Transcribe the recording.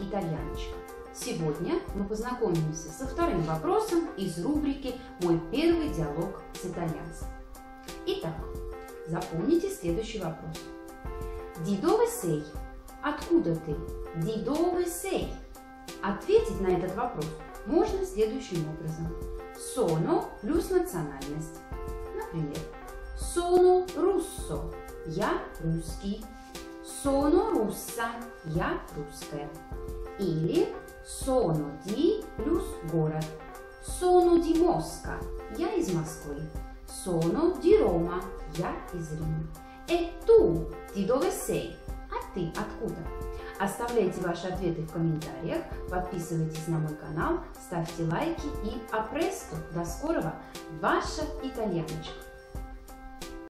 Итальяночка. Сегодня мы познакомимся со вторым вопросом из рубрики «Мой первый диалог с итальянцем». Итак, запомните следующий вопрос. Di dove sei? Откуда ты? Di dove sei? Ответить на этот вопрос можно следующим образом. Sono плюс национальность. Например, sono russo. Я русский. Sono russa. Я русская. Или sono di плюс город. Sono di Mosca. Я из Москвы. Sono di Roma. Я из Рима. E tu di dove sei? А ты откуда? Оставляйте ваши ответы в комментариях, подписывайтесь на мой канал, ставьте лайки и апресто! До скорого! Ваша итальяночка!